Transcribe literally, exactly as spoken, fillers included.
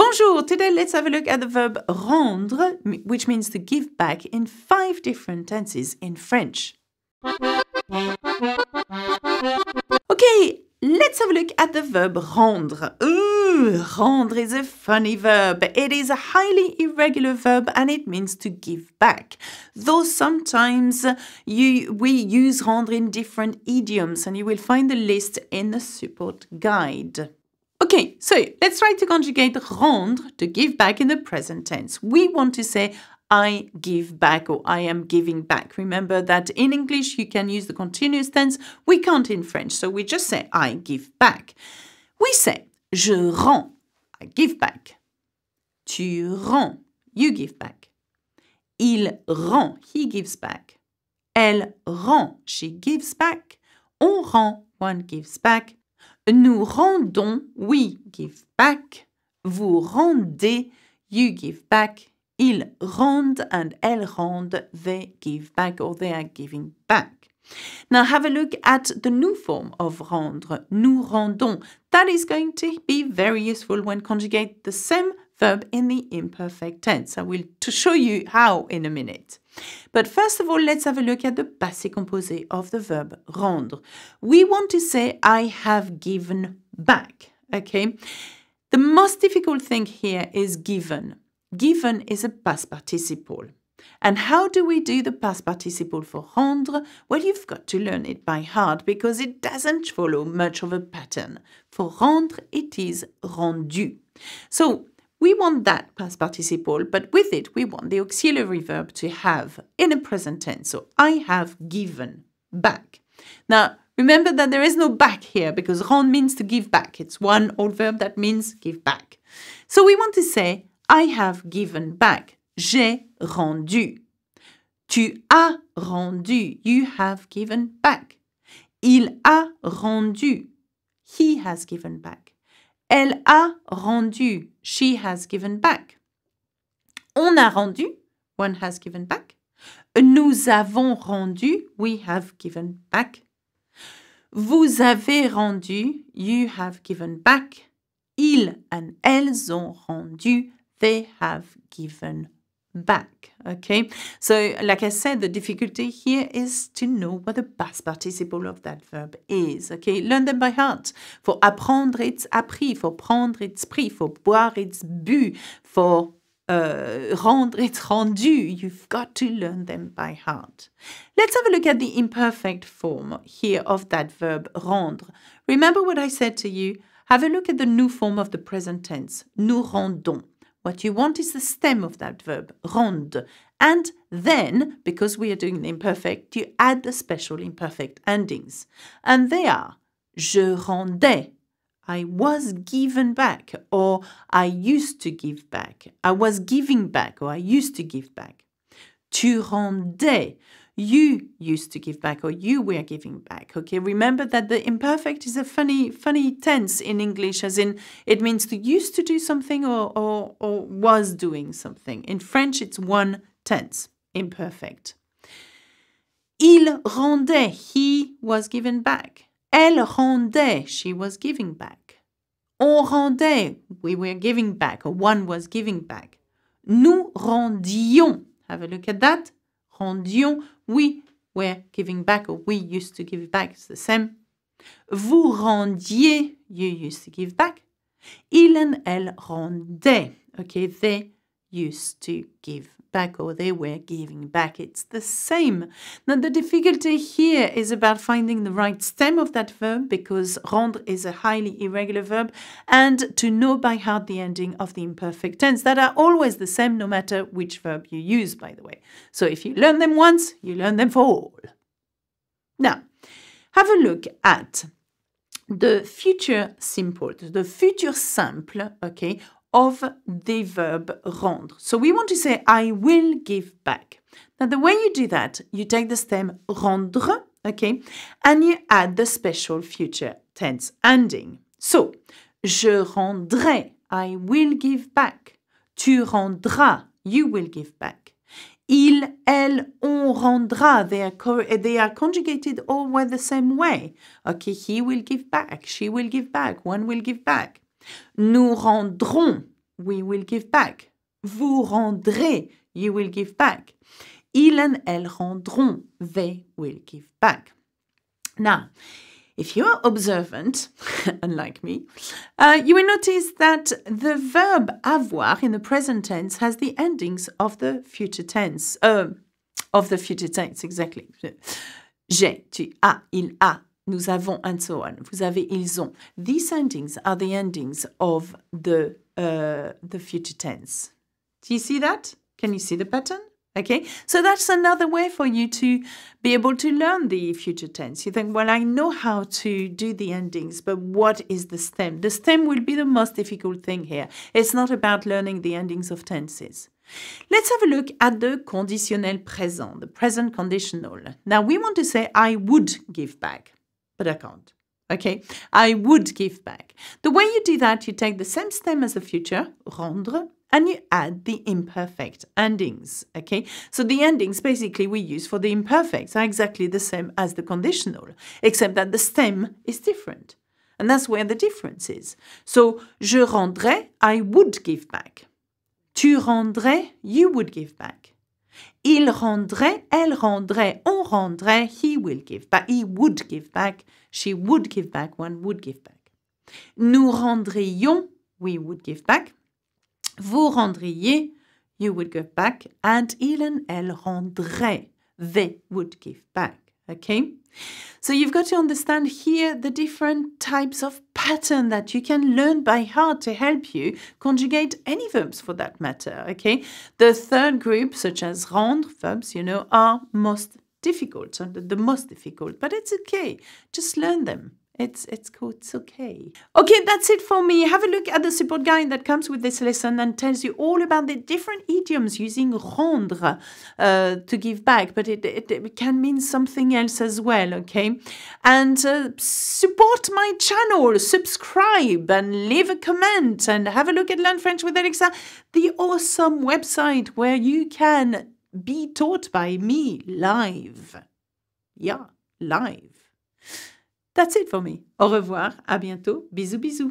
Bonjour! Today let's have a look at the verb rendre, which means to give back, in five different tenses in French. Okay, let's have a look at the verb rendre. Ooh, rendre is a funny verb. It is a highly irregular verb and it means to give back. Though sometimes you, we use rendre in different idioms, and you will find the list in the support guide. Okay, so let's try to conjugate rendre, to give back, in the present tense. We want to say I give back or I am giving back. Remember that in English you can use the continuous tense. We can't in French, so we just say I give back. We say je rends, I give back. Tu rends, you give back. Il rend, he gives back. Elle rend, she gives back. On rend, one gives back. Nous rendons, we give back. Vous rendez, you give back. Ils rendent and elles rendent, they give back or they are giving back. Now have a look at the new form of rendre, nous rendons. That is going to be very useful when conjugate the same verb in the imperfect tense. I will show you how in a minute. But first of all, let's have a look at the passé composé of the verb rendre. We want to say I have given back, okay? The most difficult thing here is given. Given is a past participle. And how do we do the past participle for rendre? Well, you've got to learn it by heart because it doesn't follow much of a pattern. For rendre, it is rendu. So we want that past participle, but with it, we want the auxiliary verb to have in a present tense. So I have given back. Now, remember that there is no back here because rendre means to give back. It's one old verb that means give back. So we want to say I have given back. J'ai rendu. Tu as rendu. You have given back. Il a rendu. He has given back. Elle a rendu. She has given back. On a rendu. One has given back. Nous avons rendu. We have given back. Vous avez rendu. You have given back. Ils and elles ont rendu. They have given back, okay? So, like I said, the difficulty here is to know what the past participle of that verb is, okay? Learn them by heart. For apprendre, it's appris. For prendre, it's pris. For boire, it's bu. For uh, rendre, it's rendu. You've got to learn them by heart. Let's have a look at the imperfect form here of that verb rendre. Remember what I said to you? Have a look at the new form of the present tense. Nous rendons. What you want is the stem of that verb, rendre. And then, because we are doing the imperfect, you add the special imperfect endings. And they are, je rendais, I was given back, or I used to give back. I was giving back, or I used to give back. Tu rendais, you used to give back, or you were giving back. Okay, remember that the imperfect is a funny, funny tense in English, as in it means to used to do something or, or, or was doing something. In French, it's one tense, imperfect. Il rendait, he was given back. Elle rendait, she was giving back. On rendait, we were giving back, or one was giving back. Nous rendions, have a look at that. Rendions, we were giving back or we used to give back, it's the same. Vous rendiez, you used to give back. Il and elle rendaient, okay, they used to give back or they were giving back, it's the same. Now the difficulty here is about finding the right stem of that verb because rendre is a highly irregular verb, and to know by heart the ending of the imperfect tense that are always the same no matter which verb you use, by the way. So if you learn them once, you learn them for all. Now, have a look at the future simple, the future simple, okay, of the verb rendre. So we want to say I will give back. Now the way you do that, you take the stem rendre, okay, and you add the special future tense ending. So, je rendrai, I will give back. Tu rendras, you will give back. Il, elle, on rendra, they are, co they are conjugated all the same way. Okay, he will give back, she will give back, one will give back. Nous rendrons, we will give back. Vous rendrez, you will give back. Ils and elles rendront, they will give back. Now, if you are observant, unlike me, uh, you will notice that the verb avoir in the present tense has the endings of the future tense, uh, of the future tense, exactly. J'ai, tu as, il a, nous avons, and so on. Vous avez, ils ont. These endings are the endings of the uh, the future tense. Do you see that? Can you see the pattern? Okay, so that's another way for you to be able to learn the future tense. You think, well, I know how to do the endings, but what is the stem? The stem will be the most difficult thing here. It's not about learning the endings of tenses. Let's have a look at the conditionnel présent, the present conditional. Now, we want to say, I would give back, but I can't. Okay, I would give back. The way you do that, you take the same stem as the future, rendre, and you add the imperfect endings, okay? So the endings basically we use for the imperfects are exactly the same as the conditional, except that the stem is different. And that's where the difference is. So, je rendrai, I would give back. Tu rendrais, you would give back. Il rendrait, elle rendrait, on rendrait, he will give back. He would give back, she would give back, one would give back. Nous rendrions, we would give back. Vous rendriez, you would give back, and il and elle rendraient, they would give back, okay? So you've got to understand here the different types of pattern that you can learn by heart to help you conjugate any verbs for that matter, okay? The third group, such as rendre, verbs, you know, are most difficult, the most difficult, but it's okay, just learn them. It's, it's cool, it's okay. Okay, that's it for me. Have a look at the support guide that comes with this lesson and tells you all about the different idioms using rendre uh, to give back, but it, it, it can mean something else as well, okay? And uh, support my channel, subscribe and leave a comment and have a look at Learn French with Alexa, the awesome website where you can be taught by me live. Yeah, live. That's it for me. Au revoir, à bientôt, bisous bisous.